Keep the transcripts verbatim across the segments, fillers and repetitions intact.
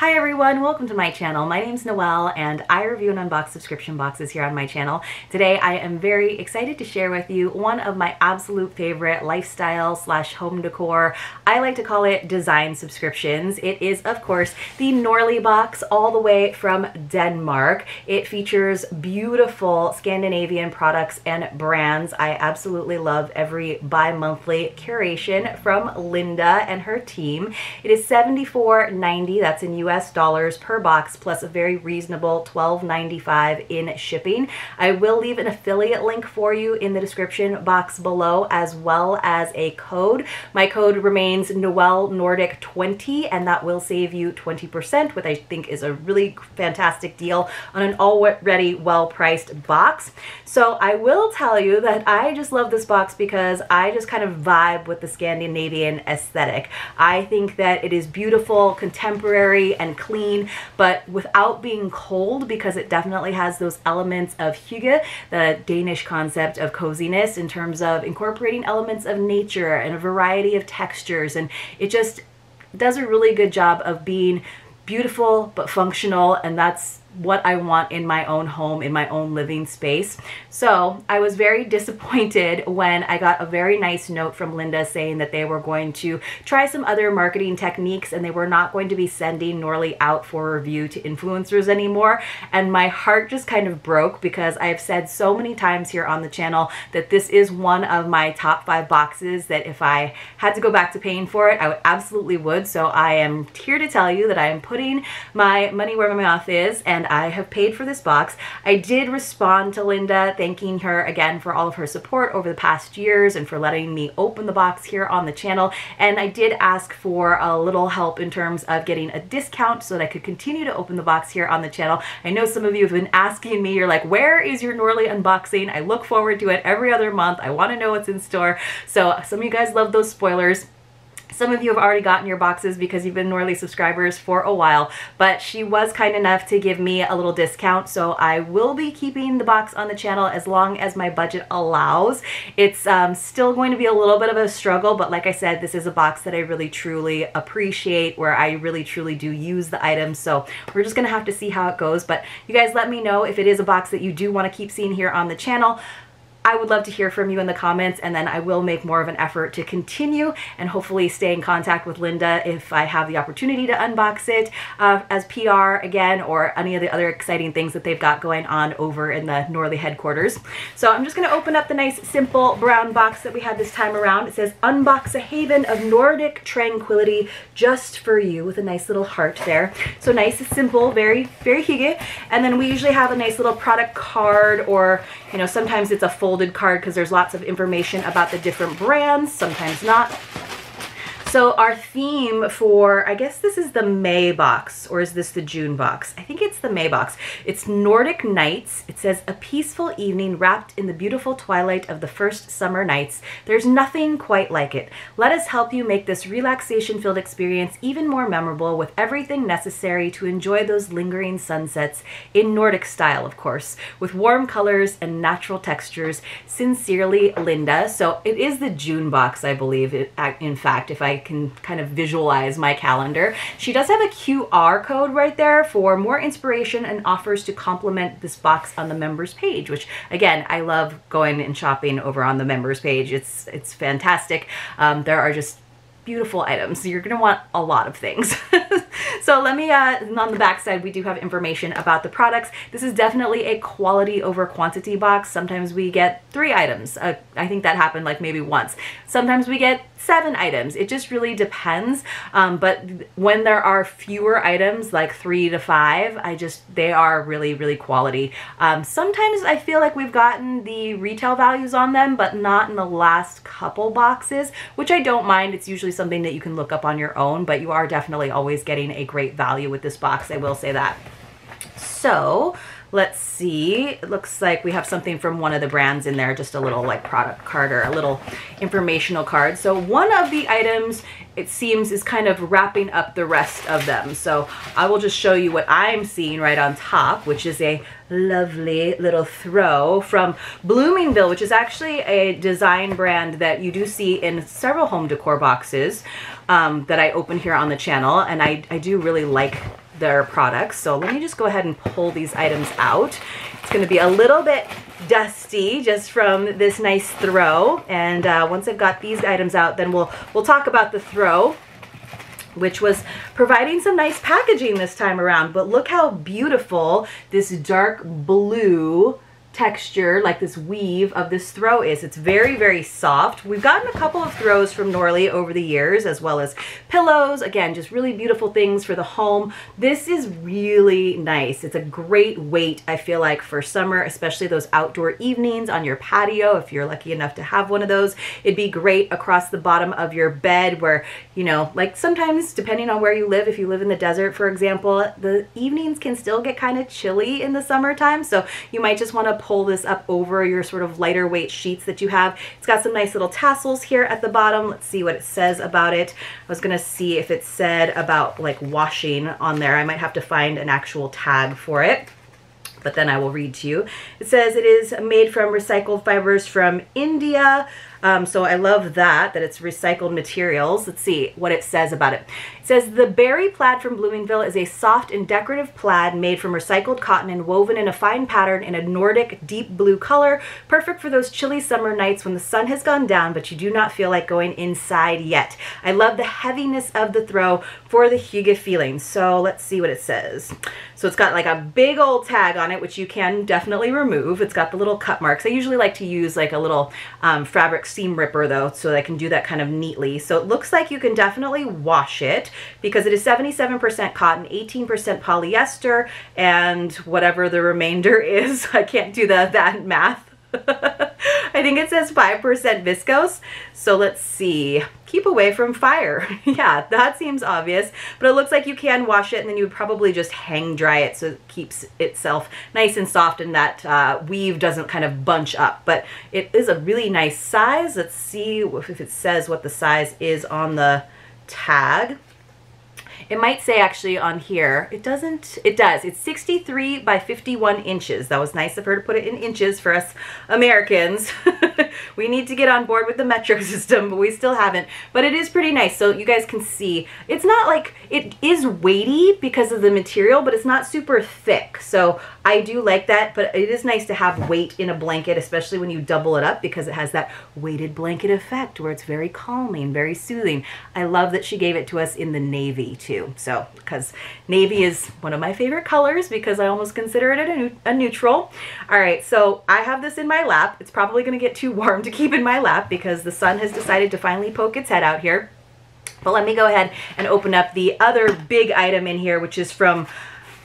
Hi everyone, welcome to my channel. My name's Noelle and I review and unbox subscription boxes here on my channel. Today I am very excited to share with you one of my absolute favorite lifestyle slash home decor. I like to call it design subscriptions. It is of course the Norlii box all the way from Denmark. It features beautiful Scandinavian products and brands. I absolutely love every bi-monthly curation from Linda and her team. It is seventy-four ninety, that's in U S dollars per box, plus a very reasonable twelve ninety-five in shipping. I will leave an affiliate link for you in the description box below, as well as a code. My code remains Noel Nordic twenty, and that will save you twenty percent, which I think is a really fantastic deal on an already well-priced box. So I will tell you that I just love this box because I just kind of vibe with the Scandinavian aesthetic. I think that it is beautiful, contemporary, and clean, but without being cold, because it definitely has those elements of hygge, the Danish concept of coziness, in terms of incorporating elements of nature and a variety of textures. And it just does a really good job of being beautiful but functional, and that's what I want in my own home, in my own living space. So I was very disappointed when I got a very nice note from Linda saying that they were going to try some other marketing techniques and they were not going to be sending Norlii out for review to influencers anymore. And my heart just kind of broke, because I've said so many times here on the channel that this is one of my top five boxes that if I had to go back to paying for it, I would absolutely would. So I am here to tell you that I am putting my money where my mouth is, and And I have paid for this box. I did respond to Linda, thanking her again for all of her support over the past years and for letting me open the box here on the channel. And I did ask for a little help in terms of getting a discount so that I could continue to open the box here on the channel. I know some of you have been asking me, you're like, where is your Norlii unboxing? I look forward to it every other month. I want to know what's in store. So some of you guys love those spoilers. Some of you have already gotten your boxes because you've been Norlii subscribers for a while, but she was kind enough to give me a little discount, so I will be keeping the box on the channel as long as my budget allows. It's um, still going to be a little bit of a struggle, but like I said, this is a box that I really truly appreciate, where I really truly do use the items, so we're just going to have to see how it goes. But you guys let me know if it is a box that you do want to keep seeing here on the channel. I would love to hear from you in the comments, and then I will make more of an effort to continue and hopefully stay in contact with Linda if I have the opportunity to unbox it uh, as P R again, or any of the other exciting things that they've got going on over in the Norlii headquarters. So I'm just going to open up the nice simple brown box that we had this time around. It says, "Unbox a haven of Nordic tranquility just for you," with a nice little heart there. So nice and simple, very, very hygge. And then we usually have a nice little product card, or you know, sometimes it's a full folded card because there's lots of information about the different brands, sometimes not. So our theme for, I guess this is the May box, or is this the June box? I think it's the May box. It's Nordic Nights. It says, "A peaceful evening wrapped in the beautiful twilight of the first summer nights. There's nothing quite like it. Let us help you make this relaxation-filled experience even more memorable with everything necessary to enjoy those lingering sunsets in Nordic style, of course, with warm colors and natural textures. Sincerely, Linda." So it is the June box, I believe, it, in fact, if I can kind of visualize my calendar. She does have a Q R code right there for more inspiration and offers to complement this box on the members page, which again, I love going and shopping over on the members page. It's it's fantastic. Um, there are just beautiful items. You're going to want a lot of things. So let me, uh, on the back side, we do have information about the products. This is definitely a quality over quantity box. Sometimes we get three items. Uh, I think that happened like maybe once. Sometimes we get seven items. It just really depends. Um, but when there are fewer items, like three to five, I just, they are really, really quality. Um, sometimes I feel like we've gotten the retail values on them, but not in the last couple boxes, which I don't mind. It's usually something that you can look up on your own, but you are definitely always getting a great value with this box, I will say that. So let's see, it looks like we have something from one of the brands in there, just a little like product card or a little informational card. So one of the items, it seems, is kind of wrapping up the rest of them. So I will just show you what I'm seeing right on top, which is a lovely little throw from Bloomingville, which is actually a design brand that you do see in several home decor boxes um, that I open here on the channel. And I, I do really like their products. So let me just go ahead and pull these items out. It's going to be a little bit dusty just from this nice throw, and uh, once I've got these items out, then we'll we'll talk about the throw, which was providing some nice packaging this time around. But look how beautiful this dark blue texture, like this weave of this throw is. It's very, very soft. We've gotten a couple of throws from Norlii over the years, as well as pillows. Again, just really beautiful things for the home. This is really nice. It's a great weight, I feel like, for summer, especially those outdoor evenings on your patio. If you're lucky enough to have one of those, it'd be great across the bottom of your bed where, you know, like sometimes, depending on where you live, if you live in the desert, for example, the evenings can still get kind of chilly in the summertime. So you might just want to pull this up over your sort of lighter weight sheets that you have. It's got some nice little tassels here at the bottom. Let's see what it says about it. I was gonna see if it said about like washing on there. I might have to find an actual tag for it, but then I will read to you. It says it is made from recycled fibers from India. Um, so I love that, that it's recycled materials. Let's see what it says about it. It says, the berry plaid from Bloomingville is a soft and decorative plaid made from recycled cotton and woven in a fine pattern in a Nordic deep blue color, perfect for those chilly summer nights when the sun has gone down, but you do not feel like going inside yet. I love the heaviness of the throw for the hygge feeling. So let's see what it says. So it's got like a big old tag on it, which you can definitely remove. It's got the little cut marks. I usually like to use like a little um, fabric seam ripper though, so that I can do that kind of neatly. So it looks like you can definitely wash it because it is seventy-seven percent cotton, eighteen percent polyester, and whatever the remainder is. I can't do the, that math. I think it says five percent viscose. So let's see. Keep away from fire. Yeah, that seems obvious, but it looks like you can wash it, and then you would probably just hang dry it so it keeps itself nice and soft and that uh, weave doesn't kind of bunch up. But it is a really nice size. Let's see if it says what the size is on the tag. It might say actually on here, it doesn't, it does. It's sixty-three by fifty-one inches. That was nice of her to put it in inches for us Americans. We need to get on board with the metric system, but we still haven't. But it is pretty nice. So you guys can see, it's not like, it is weighty because of the material, but it's not super thick. So I do like that, but it is nice to have weight in a blanket, especially when you double it up, because it has that weighted blanket effect where it's very calming, very soothing. I love that she gave it to us in the navy too. So, because navy is one of my favorite colors, because I almost consider it a, a neutral. All right, so I have this in my lap. It's probably going to get too warm to keep in my lap because the sun has decided to finally poke its head out here. But let me go ahead and open up the other big item in here, which is from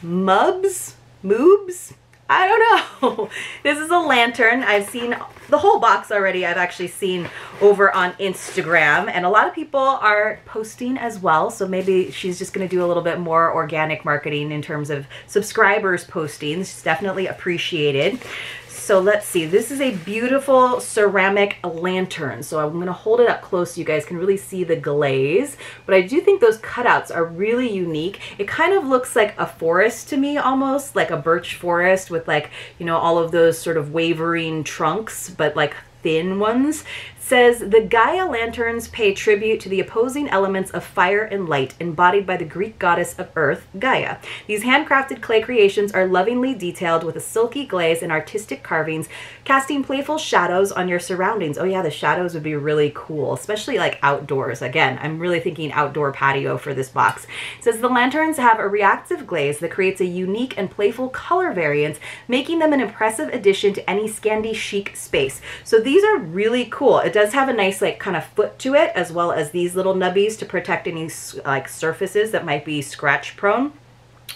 Mubs? Mubs? I don't know. This is a lantern. I've seen the whole box already. I've actually seen over on Instagram, and a lot of people are posting as well. So maybe she's just going to do a little bit more organic marketing in terms of subscribers posting. It's definitely appreciated. So let's see, this is a beautiful ceramic lantern. So I'm gonna hold it up close so you guys can really see the glaze. But I do think those cutouts are really unique. It kind of looks like a forest to me almost, like a birch forest with like, you know, all of those sort of wavering trunks, but like thin ones. Says, the Gaia lanterns pay tribute to the opposing elements of fire and light, embodied by the Greek goddess of earth, Gaia. These handcrafted clay creations are lovingly detailed with a silky glaze and artistic carvings, casting playful shadows on your surroundings. Oh yeah, the shadows would be really cool, especially like outdoors. Again, I'm really thinking outdoor patio for this box. It says, the lanterns have a reactive glaze that creates a unique and playful color variance, making them an impressive addition to any Scandi chic space. So these are really cool. It does have a nice like kind of foot to it, as well as these little nubbies to protect any like surfaces that might be scratch prone.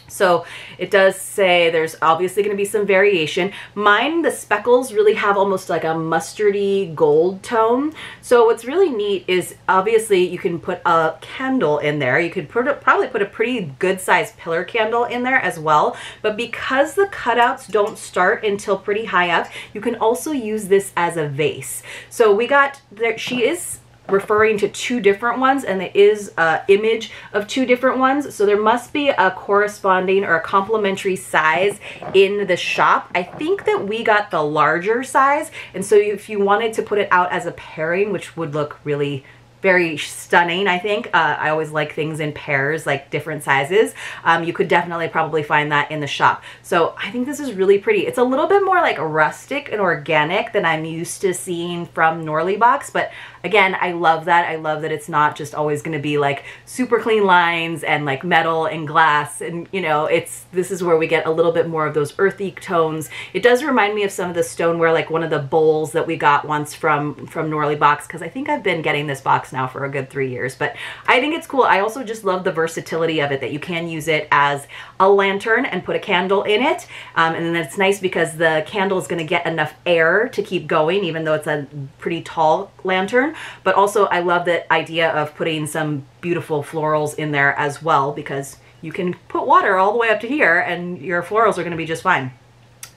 So it does say there's obviously going to be some variation. Mine, the speckles really have almost like a mustardy gold tone. So what's really neat is obviously you can put a candle in there. You could put a, probably put a pretty good sized pillar candle in there as well. But because the cutouts don't start until pretty high up, you can also use this as a vase. So we got there, she is referring to two different ones, and there is an image of two different ones, so there must be a corresponding or a complementary size in the shop. I think that we got the larger size, and so if you wanted to put it out as a pairing, which would look really very stunning, I think. Uh, I always like things in pairs, like different sizes. Um, you could definitely probably find that in the shop. So I think this is really pretty. It's a little bit more like rustic and organic than I'm used to seeing from Norlii box. But again, I love that. I love that it's not just always going to be like super clean lines and like metal and glass. And you know, it's, this is where we get a little bit more of those earthy tones. It does remind me of some of the stoneware, like one of the bowls that we got once from, from Norlii box, because I think I've been getting this box now for a good three years. But I think it's cool. I also just love the versatility of it, that you can use it as a lantern and put a candle in it. Um, and then it's nice because the candle is going to get enough air to keep going, even though it's a pretty tall lantern. But also I love the idea of putting some beautiful florals in there as well, because you can put water all the way up to here and your florals are going to be just fine.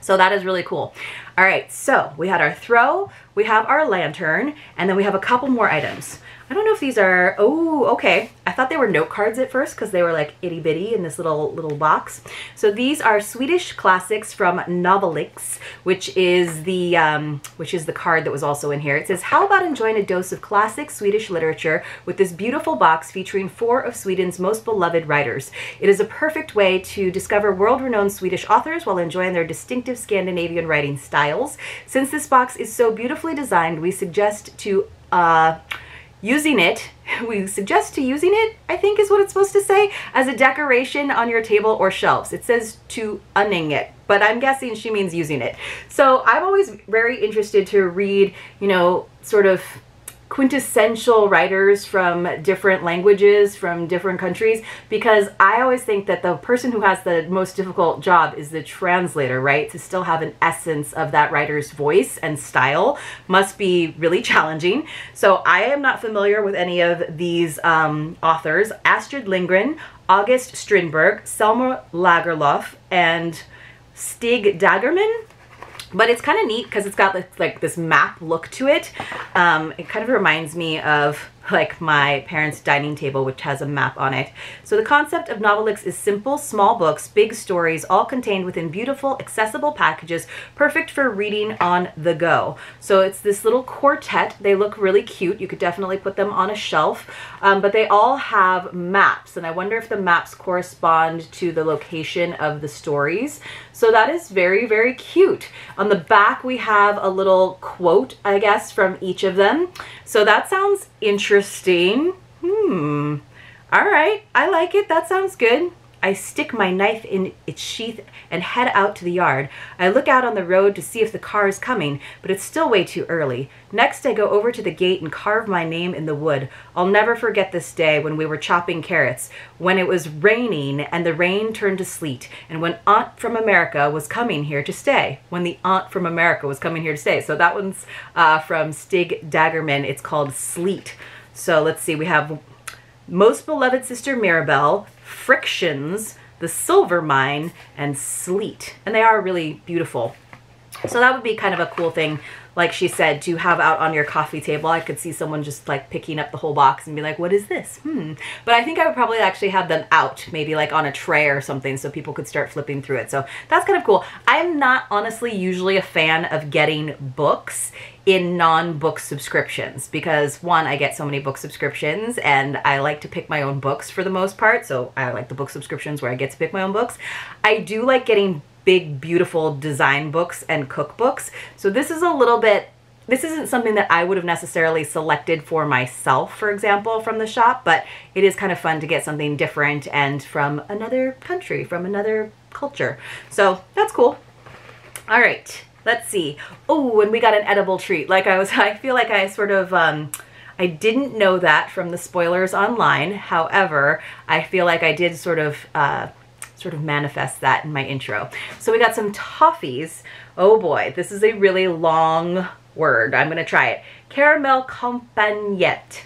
So that is really cool. All right, so we had our throw, we have our lantern, and then we have a couple more items. I don't know if these are, oh, okay. I thought they were note cards at first because they were like itty bitty in this little little box. So these are Swedish classics from Novellix, which is the um, which is the card that was also in here. It says, "How about enjoying a dose of classic Swedish literature with this beautiful box featuring four of Sweden's most beloved writers? It is a perfect way to discover world-renowned Swedish authors while enjoying their distinctive Scandinavian writing styles. Since this box is so beautifully designed, we suggest to." Uh, Using it, we suggest to using it, I think is what it's supposed to say, as a decoration on your table or shelves. It says to unning it, but I'm guessing she means using it. So I'm always very interested to read, you know, sort of quintessential writers from different languages, from different countries, because I always think that the person who has the most difficult job is the translator, right? To still have an essence of that writer's voice and style must be really challenging. So I am not familiar with any of these um, authors. Astrid Lindgren, August Strindberg, Selma Lagerlöf, and Stig Dagerman. But it's kind of neat because it's got like, like this map look to it. Um, it kind of reminds me of like my parents' dining table, which has a map on it. So the concept of Novellix is simple, small books, big stories, all contained within beautiful, accessible packages, perfect for reading on the go. So it's this little quartet. They look really cute. You could definitely put them on a shelf, um, but they all have maps. And I wonder if the maps correspond to the location of the stories. So that is very, very cute. On the back, we have a little quote, I guess, from each of them. So that sounds interesting. Interesting. Hmm. All right. I like it. That sounds good. I stick my knife in its sheath and head out to the yard. I look out on the road to see if the car is coming, but it's still way too early. Next, I go over to the gate and carve my name in the wood. I'll never forget this day when we were chopping carrots, when it was raining and the rain turned to sleet, and when Aunt from America was coming here to stay. When the Aunt from America was coming here to stay. So that one's uh, from Stig Dagerman. It's called Sleet. So let's see, we have Most Beloved Sister Mirabelle, Frictions, The Silver Mine, and Sleet. And they are really beautiful. So that would be kind of a cool thing, like she said, to have out on your coffee table. I could see someone just like picking up the whole box and be like, what is this? Hmm. But I think I would probably actually have them out, maybe like on a tray or something, so people could start flipping through it. So that's kind of cool. I'm not honestly usually a fan of getting books in non-book subscriptions, because one, I get so many book subscriptions and I like to pick my own books for the most part. So I like the book subscriptions where I get to pick my own books. I do like getting big, beautiful design books and cookbooks. So this is a little bit, this isn't something that I would have necessarily selected for myself, for example, from the shop, but it is kind of fun to get something different and from another country, from another culture. So that's cool. All right, let's see. Oh, and we got an edible treat. Like I was, I feel like I sort of, um, I didn't know that from the spoilers online. However, I feel like I did sort of, uh, sort of manifest that in my intro. So we got some toffees. Oh boy, this is a really long word. I'm gonna try it. Caramel compagnette.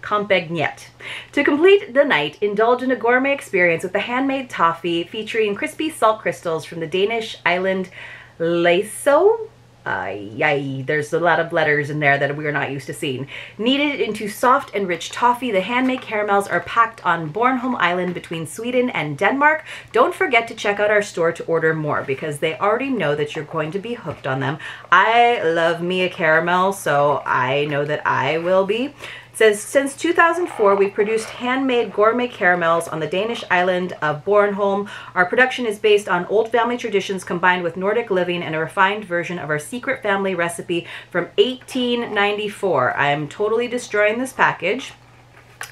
Compagnette. To complete the night, indulge in a gourmet experience with the handmade toffee featuring crispy salt crystals from the Danish island Læsø. Uh, yay, there's a lot of letters in there that we are not used to seeing. Kneaded into soft and rich toffee, the handmade caramels are packed on Bornholm Island between Sweden and Denmark. Don't forget to check out our store to order more, because they already know that you're going to be hooked on them. I love me a caramel, so I know that I will be. says, since two thousand four, we've produced handmade gourmet caramels on the Danish island of Bornholm. Our production is based on old family traditions combined with Nordic living and a refined version of our secret family recipe from eighteen ninety-four. I am totally destroying this package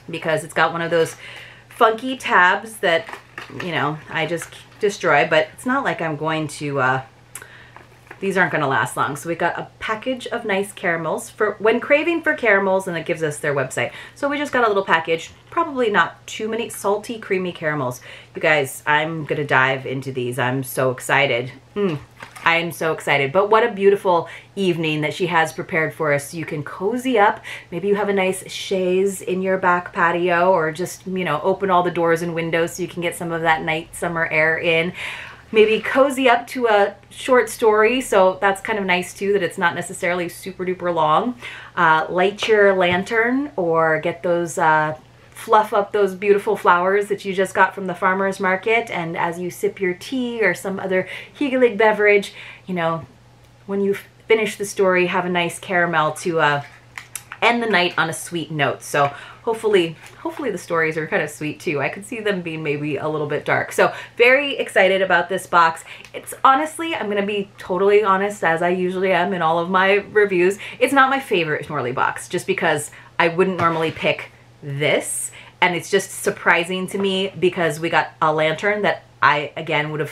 because it's got one of those funky tabs that, you know, I just destroy, but it's not like I'm going to, uh, these aren't going to last long. So we got a package of nice caramels for when craving for caramels, and it gives us their website. So we just got a little package, probably not too many, salty, creamy caramels. You guys, I'm going to dive into these. I'm so excited. Mm, I am so excited. But what a beautiful evening that she has prepared for us. You can cozy up. Maybe you have a nice chaise in your back patio, or just, you know, open all the doors and windows so you can get some of that night summer air in. Maybe cozy up to a short story, so that's kind of nice too, that it's not necessarily super duper long. Uh, light your lantern, or get those, uh, fluff up those beautiful flowers that you just got from the farmer's market, and as you sip your tea or some other hygge-lig beverage, you know, when you finish the story, have a nice caramel to uh, end the night on a sweet note. So Hopefully, hopefully the stories are kind of sweet too. I could see them being maybe a little bit dark. So very excited about this box. It's honestly, I'm gonna be totally honest, as I usually am in all of my reviews, it's not my favorite Norlii box, just because I wouldn't normally pick this. And it's just surprising to me because we got a lantern that I, again, would have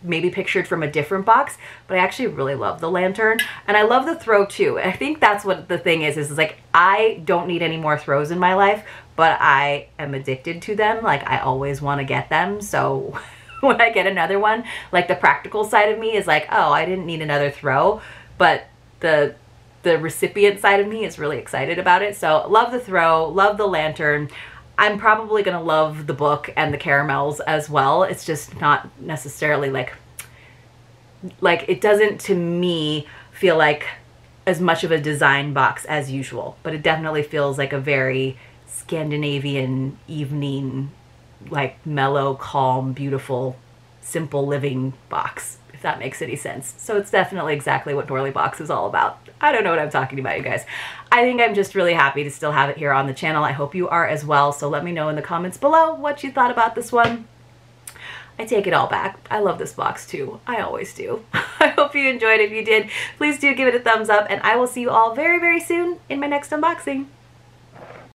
maybe pictured from a different box, but I actually really love the lantern, and I love the throw too. I think that's what the thing is, is like, I don't need any more throws in my life, but I am addicted to them. Like, I always want to get them. So when I get another one, like, the practical side of me is like, oh, I didn't need another throw, but the the recipient side of me is really excited about it. So love the throw, love the lantern. I'm probably gonna love the book and the caramels as well. It's just not necessarily like, like it doesn't to me feel like as much of a design box as usual, but it definitely feels like a very Scandinavian evening, like mellow, calm, beautiful, simple living box, if that makes any sense. So it's definitely exactly what Norlii box is all about. I don't know what I'm talking about, you guys. I think I'm just really happy to still have it here on the channel. I hope you are as well. So let me know in the comments below what you thought about this one. I take it all back. I love this box too. I always do. I hope you enjoyed. If you did, please do give it a thumbs up, and I will see you all very, very soon in my next unboxing.